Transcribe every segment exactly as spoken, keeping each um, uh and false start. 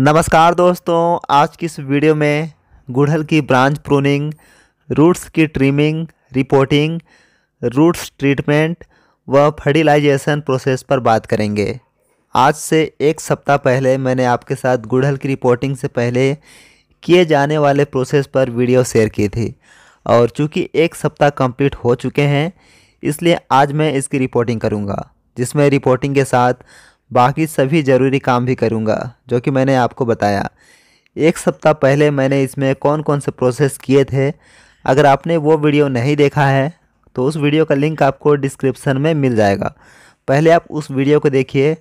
नमस्कार दोस्तों, आज की इस वीडियो में गुड़हल की ब्रांच प्रूनिंग, रूट्स की ट्रिमिंग, रिपोर्टिंग, रूट्स ट्रीटमेंट व फर्टिलाइजेशन प्रोसेस पर बात करेंगे। आज से एक सप्ताह पहले मैंने आपके साथ गुड़हल की रिपोर्टिंग से पहले किए जाने वाले प्रोसेस पर वीडियो शेयर की थी और चूँकि एक सप्ताह कंप्लीट हो चुके हैं इसलिए आज मैं इसकी रिपोर्टिंग करूँगा, जिसमें रिपोर्टिंग के साथ बाकी सभी ज़रूरी काम भी करूँगा जो कि मैंने आपको बताया। एक सप्ताह पहले मैंने इसमें कौन कौन से प्रोसेस किए थे, अगर आपने वो वीडियो नहीं देखा है तो उस वीडियो का लिंक आपको डिस्क्रिप्शन में मिल जाएगा। पहले आप उस वीडियो को देखिए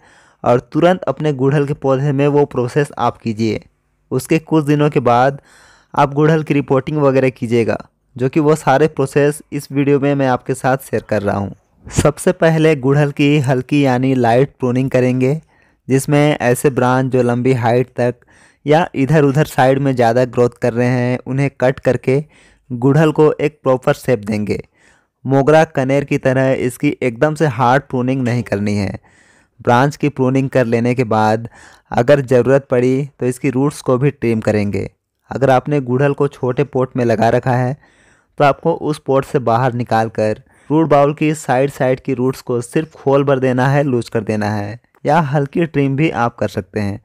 और तुरंत अपने गुड़हल के पौधे में वो प्रोसेस आप कीजिए। उसके कुछ दिनों के बाद आप गुड़हल की रिपोर्टिंग वगैरह कीजिएगा, जो कि वो सारे प्रोसेस इस वीडियो में मैं आपके साथ शेयर कर रहा हूँ। सबसे पहले गुड़हल की हल्की यानी लाइट प्रूनिंग करेंगे, जिसमें ऐसे ब्रांच जो लंबी हाइट तक या इधर उधर साइड में ज़्यादा ग्रोथ कर रहे हैं उन्हें कट करके गुड़हल को एक प्रॉपर शेप देंगे। मोगरा कनेर की तरह इसकी एकदम से हार्ड प्रूनिंग नहीं करनी है। ब्रांच की प्रूनिंग कर लेने के बाद अगर ज़रूरत पड़ी तो इसकी रूट्स को भी ट्रिम करेंगे। अगर आपने गुड़हल को छोटे पोट में लगा रखा है तो आपको उस पोट से बाहर निकाल कर रूट बाउल की साइड साइड की रूट्स को सिर्फ खोल भर देना है, लूज कर देना है, या हल्की ट्रिम भी आप कर सकते हैं,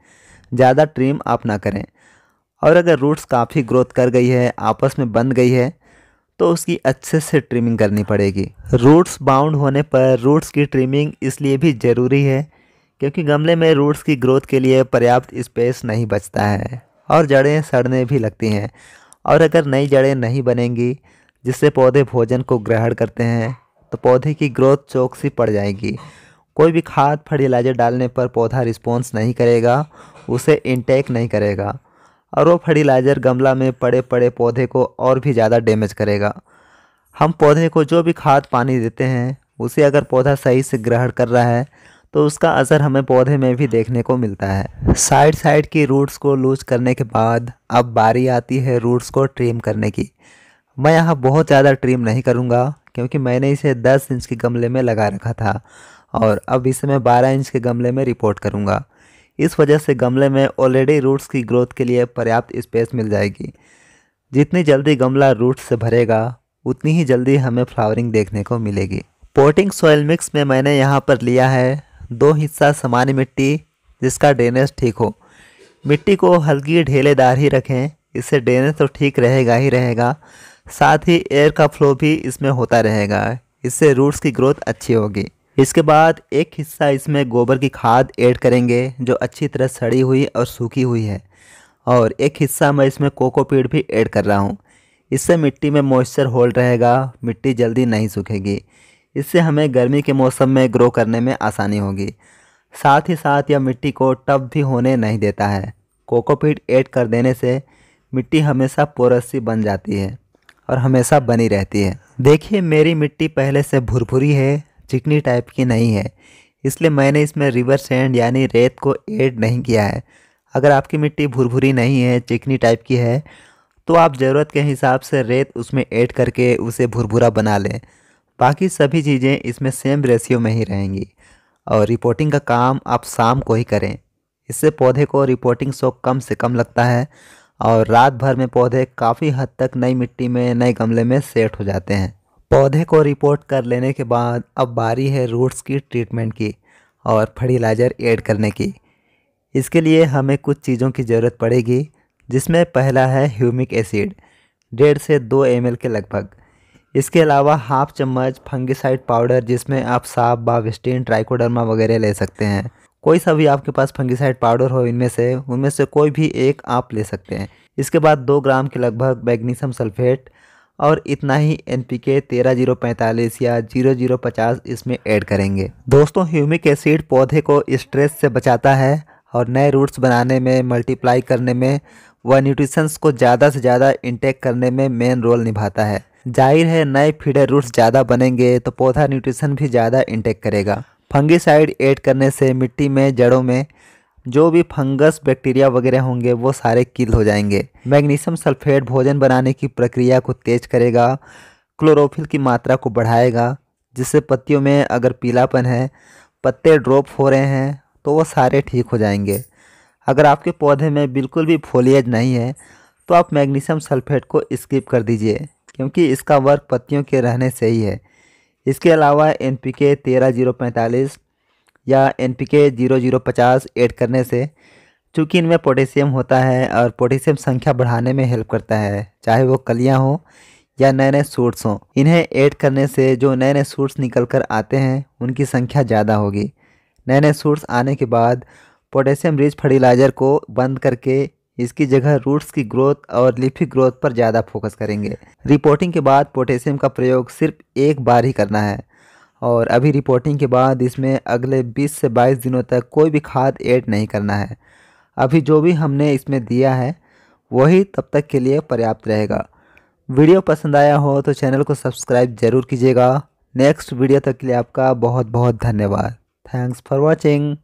ज़्यादा ट्रिम आप ना करें। और अगर रूट्स काफ़ी ग्रोथ कर गई है, आपस में बंध गई है, तो उसकी अच्छे से ट्रिमिंग करनी पड़ेगी। रूट्स बाउंड होने पर रूट्स की ट्रिमिंग इसलिए भी ज़रूरी है क्योंकि गमले में रूट्स की ग्रोथ के लिए पर्याप्त स्पेस नहीं बचता है और जड़ें सड़ने भी लगती हैं। और अगर नई जड़ें नहीं बनेंगी जिससे पौधे भोजन को ग्रहण करते हैं तो पौधे की ग्रोथ चौकसी पड़ जाएगी। कोई भी खाद फर्टिलाइजर डालने पर पौधा रिस्पॉन्स नहीं करेगा, उसे इंटेक नहीं करेगा और वो फर्टिलाइजर गमला में पड़े पड़े पौधे को और भी ज़्यादा डैमेज करेगा। हम पौधे को जो भी खाद पानी देते हैं उसे अगर पौधा सही से ग्रहण कर रहा है तो उसका असर हमें पौधे में भी देखने को मिलता है। साइड साइड की रूट्स को लूज करने के बाद अब बारी आती है रूट्स को ट्रिम करने की। मैं यहाँ बहुत ज़्यादा ट्रिम नहीं करूँगा क्योंकि मैंने इसे दस इंच के गमले में लगा रखा था और अब इसे मैं बारह इंच के गमले में रिपोर्ट करूँगा। इस वजह से गमले में ऑलरेडी रूट्स की ग्रोथ के लिए पर्याप्त स्पेस मिल जाएगी। जितनी जल्दी गमला रूट्स से भरेगा उतनी ही जल्दी हमें फ्लावरिंग देखने को मिलेगी। पोटिंग सॉइल मिक्स में मैंने यहाँ पर लिया है दो हिस्सा सामान्य मिट्टी जिसका ड्रेनेज ठीक हो। मिट्टी को हल्की ढेलेदार ही रखें, इससे ड्रेनेज तो ठीक रहेगा ही रहेगा, साथ ही एयर का फ्लो भी इसमें होता रहेगा, इससे रूट्स की ग्रोथ अच्छी होगी। इसके बाद एक हिस्सा इसमें गोबर की खाद ऐड करेंगे जो अच्छी तरह सड़ी हुई और सूखी हुई है, और एक हिस्सा मैं इसमें कोकोपीट भी ऐड कर रहा हूँ। इससे मिट्टी में मॉइस्चर होल्ड रहेगा, मिट्टी जल्दी नहीं सूखेगी, इससे हमें गर्मी के मौसम में ग्रो करने में आसानी होगी। साथ ही साथ यह मिट्टी को टफ भी होने नहीं देता है। कोकोपीट ऐड कर देने से मिट्टी हमेशा पोरस सी बन जाती है और हमेशा बनी रहती है। देखिए मेरी मिट्टी पहले से भुरभुरी है, चिकनी टाइप की नहीं है, इसलिए मैंने इसमें रिवर सैंड यानी रेत को ऐड नहीं किया है। अगर आपकी मिट्टी भुरभुरी नहीं है, चिकनी टाइप की है, तो आप ज़रूरत के हिसाब से रेत उसमें ऐड करके उसे भुरभुरा बना लें। बाकी सभी चीज़ें इसमें सेम रेशियो में ही रहेंगी। और रिपोर्टिंग का काम आप शाम को ही करें, इससे पौधे को रिपोर्टिंग शौक कम से कम लगता है और रात भर में पौधे काफ़ी हद तक नई मिट्टी में नए गमले में सेट हो जाते हैं। पौधे को रिपोर्ट कर लेने के बाद अब बारी है रूट्स की ट्रीटमेंट की और फर्टिलाइजर ऐड करने की। इसके लिए हमें कुछ चीज़ों की ज़रूरत पड़ेगी, जिसमें पहला है ह्यूमिक एसिड डेढ़ से दो एम एल के लगभग। इसके अलावा हाफ चम्मच फंगिसाइड पाउडर, जिसमें आप साफ, बाविस्टीन, ट्राइकोडर्मा वगैरह ले सकते हैं। कोई सा भी आपके पास फंगिसाइड पाउडर हो इनमें से उनमें से कोई भी एक आप ले सकते हैं। इसके बाद दो ग्राम के लगभग मैग्नीशियम सल्फेट और इतना ही एन पी के तेरह जीरो पैंतालीस या जीरो जीरो पचास इसमें ऐड करेंगे। दोस्तों, ह्यूमिक एसिड पौधे को स्ट्रेस से बचाता है और नए रूट्स बनाने में, मल्टीप्लाई करने में व न्यूट्रिशंस को ज़्यादा से ज़्यादा इंटेक करने में मेन रोल निभाता है। जाहिर है नए फीडर रूट्स ज़्यादा बनेंगे तो पौधा न्यूट्रिशन भी ज़्यादा इंटेक करेगा। फंगिसाइड ऐड करने से मिट्टी में, जड़ों में जो भी फंगस, बैक्टीरिया वगैरह होंगे वो सारे किल हो जाएंगे। मैग्नीशियम सल्फेट भोजन बनाने की प्रक्रिया को तेज करेगा, क्लोरोफिल की मात्रा को बढ़ाएगा, जिससे पत्तियों में अगर पीलापन है, पत्ते ड्रॉप हो रहे हैं तो वो सारे ठीक हो जाएंगे। अगर आपके पौधे में बिल्कुल भी फोलिएज नहीं है तो आप मैग्नीशियम सल्फेट को स्किप कर दीजिए, क्योंकि इसका वर्क पत्तियों के रहने से ही है। इसके अलावा एनपीके तेरह जीरो पैंतालीस या एनपीके जीरो जीरो पचास ऐड करने से, चूँकि इनमें पोटेशियम होता है और पोटेशियम संख्या बढ़ाने में हेल्प करता है, चाहे वो कलियाँ हों या नए नए सूट्स हों। इन्हें ऐड करने से जो नए नए सूट्स निकल कर आते हैं उनकी संख्या ज़्यादा होगी। नए नए सूट्स आने के बाद पोटेशियम रिच फर्टिलाइज़र को बंद करके इसकी जगह रूट्स की ग्रोथ और लीफी ग्रोथ पर ज़्यादा फोकस करेंगे। रिपोर्टिंग के बाद पोटेशियम का प्रयोग सिर्फ एक बार ही करना है और अभी रिपोर्टिंग के बाद इसमें अगले बीस से बाईस दिनों तक कोई भी खाद ऐड नहीं करना है। अभी जो भी हमने इसमें दिया है वही तब तक के लिए पर्याप्त रहेगा। वीडियो पसंद आया हो तो चैनल को सब्सक्राइब ज़रूर कीजिएगा। नेक्स्ट वीडियो तक के लिए आपका बहुत बहुत धन्यवाद। Thanks for watching.